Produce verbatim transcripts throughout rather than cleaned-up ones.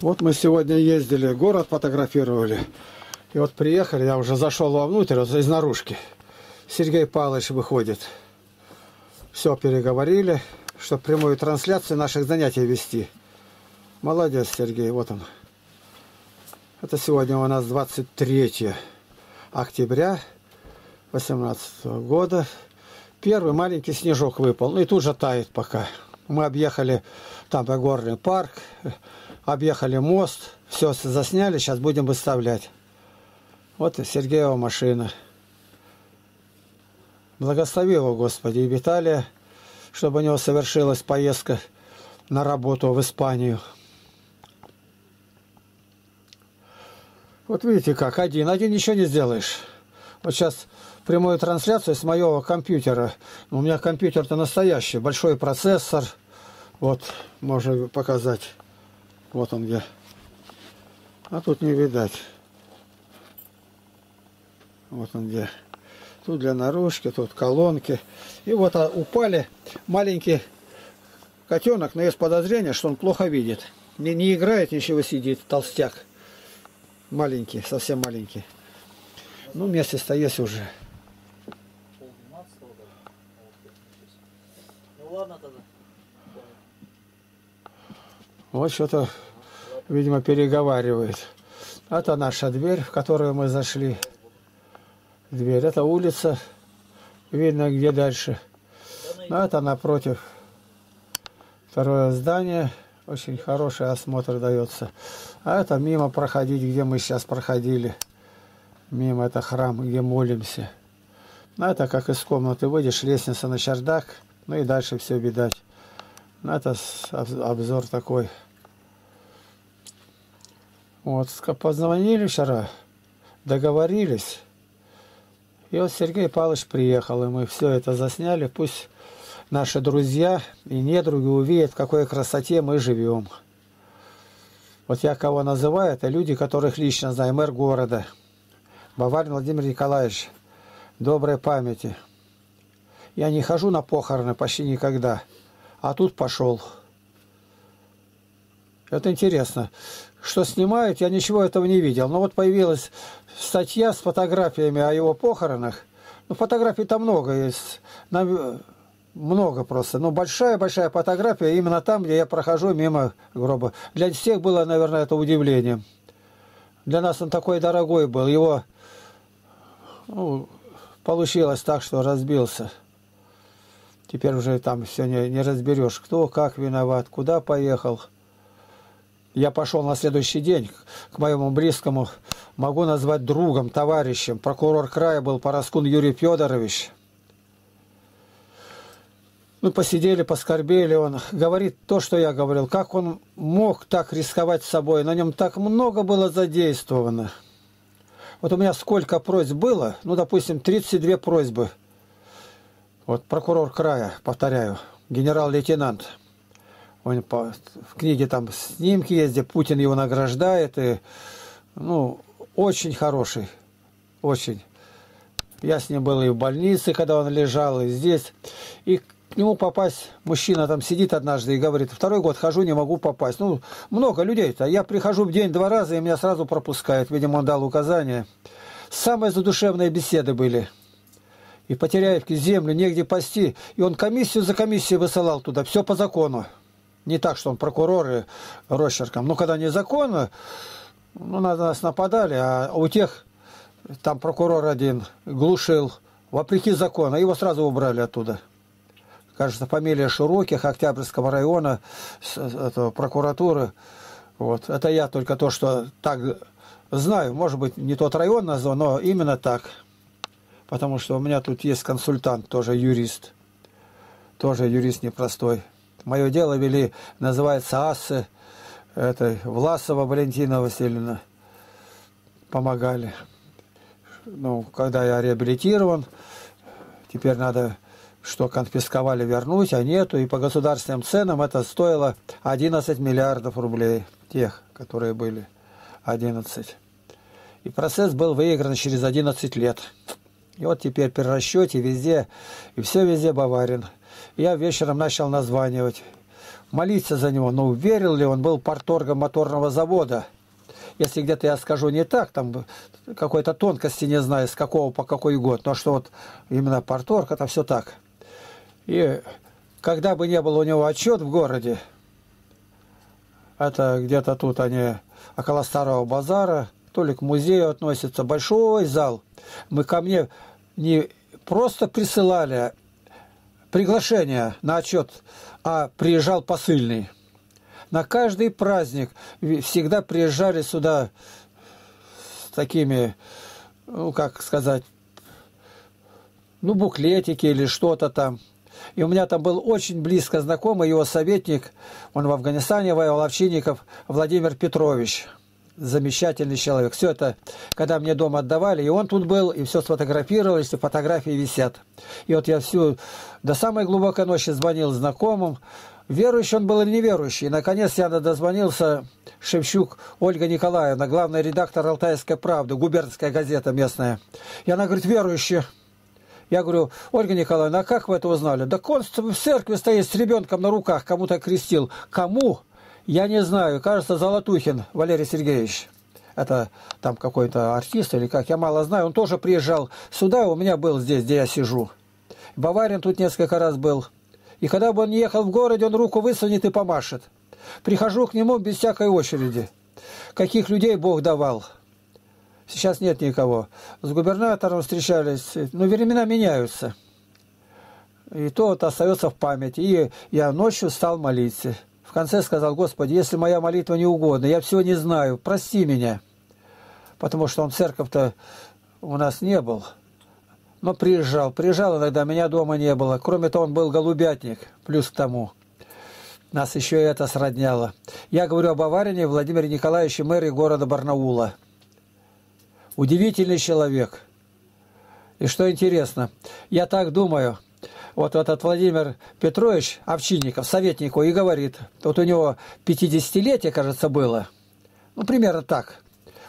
Вот мы сегодня ездили, город фотографировали. И вот приехали, я уже зашел вовнутрь, вот из наружки. Сергей Павлович выходит. Все переговорили, чтобы прямую трансляцию наших занятий вести. Молодец, Сергей, вот он. Это сегодня у нас двадцать третье октября две тысячи восемнадцатого года. Первый маленький снежок выпал, ну и тут же тает пока. Мы объехали там горный парк, объехали мост, все засняли, сейчас будем выставлять. Вот и Сергеева машина. Благослови его, Господи, и Виталия, чтобы у него совершилась поездка на работу в Испанию. Вот видите как, один, один ничего не сделаешь. Вот сейчас прямую трансляцию с моего компьютера. У меня компьютер-то настоящий, большой процессор. Вот, можно показать. Вот он где. А тут не видать. Вот он где. Тут для наружки, тут колонки. И вот упали маленький котенок, но есть подозрение, что он плохо видит. Не, не играет, ничего, сидит, толстяк. Маленький, совсем маленький. Ну, месяц-то есть уже. Вот что-то, видимо, переговаривает. Это наша дверь, в которую мы зашли. Дверь. Это улица. Видно, где дальше. А это напротив. Второе здание. Очень хороший осмотр дается. А это мимо проходить, где мы сейчас проходили. Мимо это храм, где молимся. А это как из комнаты выйдешь, лестница на чердак. Ну и дальше все видать. А это обзор такой. Вот, позвонили вчера, договорились. И вот Сергей Павлович приехал, и мы все это засняли. Пусть наши друзья и недруги увидят, в какой красоте мы живем. Вот я кого называю, это люди, которых лично знаю. Мэр города Баварин Владимир Николаевич, доброй памяти. Я не хожу на похороны почти никогда, а тут пошел. Это интересно. Что снимают, я ничего этого не видел. Но вот появилась статья с фотографиями о его похоронах. Ну, фотографий-то много есть. Нам много просто. Но большая-большая фотография именно там, где я прохожу мимо гроба. Для всех было, наверное, это удивлением. Для нас он такой дорогой был. Его, ну, получилось так, что разбился. Теперь уже там все не, не разберешь, кто, как виноват, куда поехал. Я пошел на следующий день к моему близкому, могу назвать другом, товарищем. Прокурор края был Параскун Юрий Федорович. Мы посидели, поскорбели. Он говорит то, что я говорил. Как он мог так рисковать собой? На нем так много было задействовано. Вот у меня сколько просьб было? Ну, допустим, тридцать две просьбы. Вот прокурор края, повторяю, генерал-лейтенант. Он по, в книге там снимки есть, где Путин его награждает. И, ну, очень хороший. Очень. Я с ним был и в больнице, когда он лежал, и здесь. И к нему попасть, мужчина там сидит однажды и говорит, второй год хожу, не могу попасть. Ну, много людей-то. Я прихожу в день два раза, и меня сразу пропускают. Видимо, он дал указания. Самые задушевные беседы были. И по Теряевке землю негде пасти. И он комиссию за комиссией высылал туда. Все по закону. Не так, что он прокурор и росчерком. Ну, когда незаконно, ну, на нас нападали, а у тех там прокурор один глушил, вопреки закону, его сразу убрали оттуда. Кажется, фамилия Широких, Октябрьского района, это, прокуратуры. Вот. Это я только то, что так знаю. Может быть, не тот район назвал, но именно так. Потому что у меня тут есть консультант, тоже юрист. Тоже юрист непростой. Мое дело вели, называется АССы, это Власова Валентина Васильевна, помогали. Ну, когда я реабилитирован, теперь надо, что конфисковали, вернуть, а нету. И по государственным ценам это стоило одиннадцать миллиардов рублей, тех, которые были, одиннадцать. И процесс был выигран через одиннадцать лет. И вот теперь при расчете везде, и все везде Баварин. Я вечером начал названивать. молиться за него. Но верил ли он, был парторгом моторного завода. Если где-то я скажу не так, там какой-то тонкости не знаю, с какого по какой год. Но что вот именно парторг, это все так. И когда бы не был у него отчет в городе, это где-то тут они, около Старого базара, то ли к музею относится, большой зал. Мы ко мне не просто присылали приглашение на отчет, а приезжал посыльный. На каждый праздник всегда приезжали сюда с такими, ну, как сказать, ну, буклетики или что-то там. И у меня там был очень близко знакомый его советник, он в Афганистане воевал, Овщинников Владимир Петрович. Замечательный человек. Все это, когда мне дом отдавали, и он тут был, и все сфотографировались, и фотографии висят. И вот я всю, до самой глубокой ночи звонил знакомым. Верующий он был или неверующий. И, наконец, я дозвонился Шевчук Ольга Николаевна, главный редактор «Алтайской правды», губернская газета местная. И она говорит: верующий. Я говорю: Ольга Николаевна, а как вы это узнали? Да константин в церкви стоит с ребенком на руках, кому-то крестил. Кому? Я не знаю. Кажется, Золотухин Валерий Сергеевич. Это там какой-то артист или как, я мало знаю. Он тоже приезжал сюда, у меня был здесь, где я сижу. Баварин тут несколько раз был. И когда бы он не ехал в городе, он руку высунет и помашет. Прихожу к нему без всякой очереди. Каких людей Бог давал. Сейчас нет никого. С губернатором встречались. Но времена меняются. И то вот остается в памяти. И я ночью стал молиться. В конце сказал: Господи, если моя молитва не угодна, я всего не знаю, прости меня. Потому что он в церковь-то у нас не был. Но приезжал. Приезжал иногда, меня дома не было. Кроме того, он был голубятник. Плюс к тому. Нас еще и это сродняло. Я говорю о Баварине Владимире Николаевиче, мэре города Барнаула. Удивительный человек. И что интересно, я так думаю, вот этот Владимир Петрович Овчинников, советник, и говорит, вот у него пятидесятилетие, кажется, было, ну, примерно так,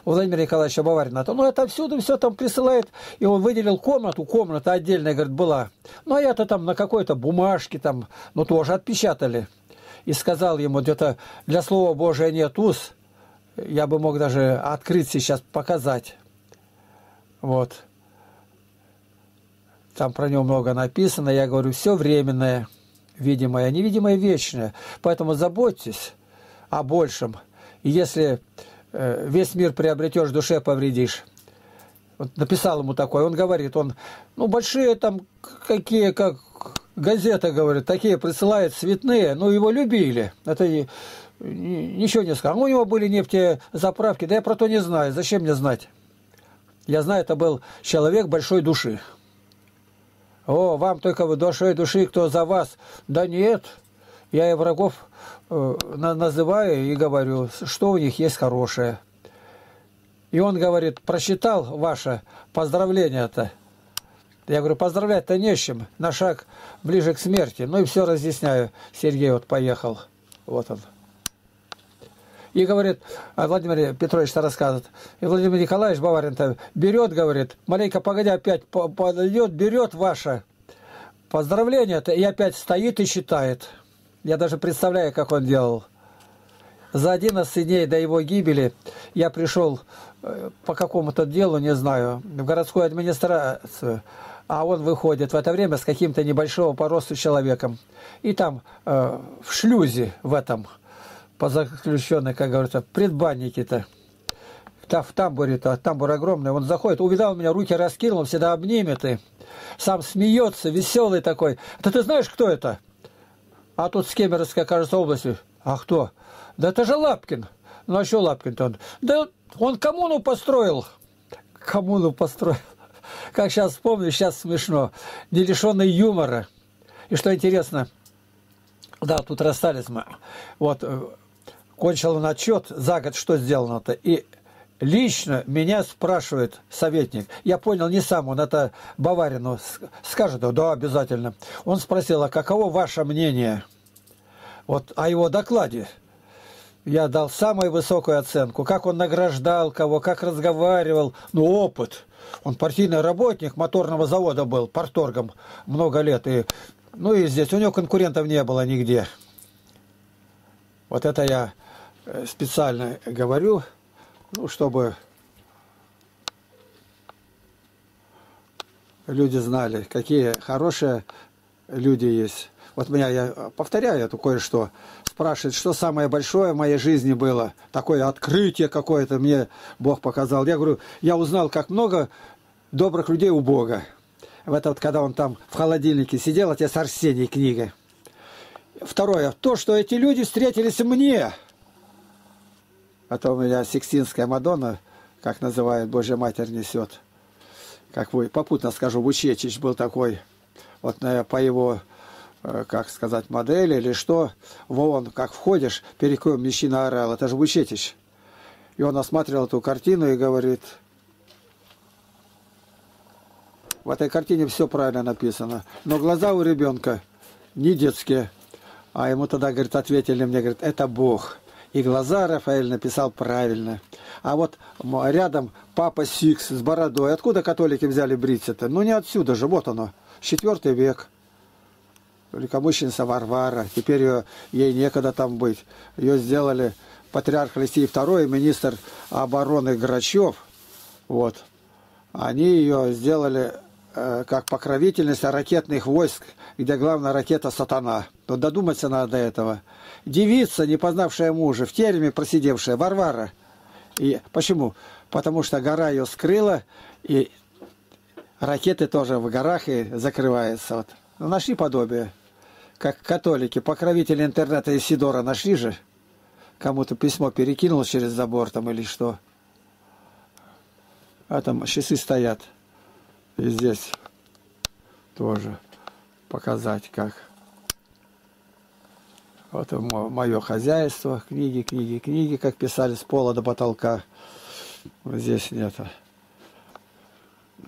у Владимира Николаевича Баварина, ну, отовсюду все там присылает, и он выделил комнату, комната отдельная, говорит, была, ну, а я-то там на какой-то бумажке там, ну, тоже отпечатали, и сказал ему, где-то для Слова Божия нет уз, я бы мог даже открыть сейчас, показать. Вот. Там про него много написано. Я говорю, все временное, видимое, невидимое, вечное. Поэтому заботьтесь о большем. И если э, весь мир приобретешь, душе повредишь. Вот написал ему такой. Он говорит, он, ну, большие там, какие, как газета, говорит, такие присылают, цветные. Ну, его любили. Это не, ничего не сказал. У него были нефтезаправки. Да я про то не знаю. Зачем мне знать? Я знаю, это был человек большой души. О, вам только вы душой души, кто за вас? Да нет, я и врагов э, называю и говорю, что у них есть хорошее. И он говорит, прочитал ваше поздравление-то. Я говорю, поздравлять-то не с чем, на шаг ближе к смерти. Ну и все разъясняю. Сергей вот поехал, вот он. И говорит, Владимир Петрович-то рассказывает, и Владимир Николаевич Баварин-то берет, говорит, маленько погодя опять подойдет, берет ваше поздравление-то и опять стоит и читает. Я даже представляю, как он делал. За одиннадцать дней до его гибели я пришел по какому-то делу, не знаю, в городскую администрацию, а он выходит в это время с каким-то небольшого по росту человеком. И там э, в шлюзе в этом по заключенной, как говорится, предбанники-то, в тамбуре-то, тамбур огромный, он заходит, увидал меня, руки раскинул, он всегда обнимет и сам смеется, веселый такой. Да ты знаешь, кто это? А тут с Кемеровской, кажется, области. А кто? Да это же Лапкин. Ну а что Лапкин-то он? Да он коммуну построил. Коммуну построил. Как сейчас вспомню, сейчас смешно. Не лишенный юмора. И что интересно, да, тут расстались мы. Вот, кончил он отчет за год, что сделано-то. И лично меня спрашивает советник. Я понял, не сам он, это Баварину скажет. Да, обязательно. Он спросил, а каково ваше мнение вот о его докладе? Я дал самую высокую оценку. Как он награждал кого, как разговаривал. Ну, опыт. Он партийный работник моторного завода был, парторгом много лет. И, ну и здесь у него конкурентов не было нигде. Вот это я специально говорю, ну, чтобы люди знали, какие хорошие люди есть. Вот меня, я повторяю эту кое-что, спрашивает, что самое большое в моей жизни было, такое открытие какое-то мне Бог показал. Я говорю, я узнал, как много добрых людей у Бога. В это вот, когда он там в холодильнике сидел, отец Арсений, книга. Второе, то, что эти люди встретились мне. А то у меня Сикстинская Мадонна, как называют, Божья Матерь несет. Как вы, попутно скажу, Бучетич был такой, вот по его... как сказать, модели или что. Вон, как входишь, перед коем мужчина орал. Это же Бучетич. И он осматривал эту картину и говорит, в этой картине все правильно написано, но глаза у ребенка не детские. А ему тогда, говорит, ответили мне, говорит, это Бог. И глаза Рафаэль написал правильно. А вот рядом Папа Сикс с бородой. Откуда католики взяли бриться-то? Ну не отсюда же, вот оно, четвертый век. Великомученица Варвара, теперь ее, ей некогда там быть. Ее сделали патриарх Алексий второй, министр обороны Грачев. Вот. Они ее сделали э, как покровительница ракетных войск, где главная ракета сатана. Но додуматься надо до этого. Девица, не познавшая мужа, в тереме просидевшая, Варвара. И почему? Потому что гора ее скрыла, и ракеты тоже в горах и закрываются. Вот. Ну, нашли подобие, как католики, покровители интернета Исидора нашли же. Кому-то письмо перекинул через забор там или что. А там часы стоят. И здесь тоже показать, как. Вот мое хозяйство, книги, книги, книги, как писали с пола до потолка. Вот здесь нет.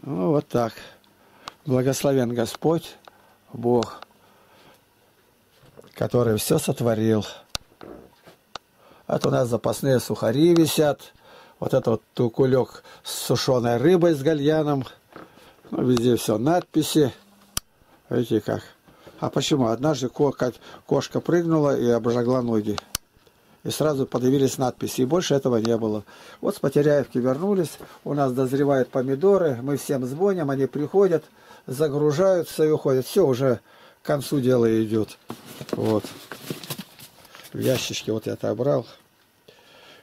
Ну, вот так. Благословен Господь. Бог, который все сотворил. Вот у нас запасные сухари висят. Вот это вот тукулек с сушеной рыбой, с гальяном. Ну, везде все надписи. Видите как. А почему? Однажды кошка прыгнула и обожгла ноги. И сразу подавились надписи. И больше этого не было. Вот с Потеряевки вернулись. У нас дозревают помидоры. Мы всем звоним, они приходят. Загружаются и уходят. Все, уже к концу дела идет. Вот. В ящичке вот я отобрал.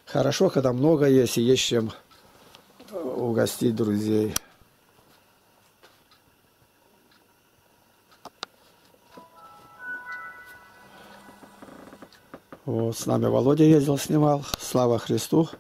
Хорошо, когда много есть и есть чем угостить друзей. Вот, с нами Володя ездил, снимал. Слава Христу!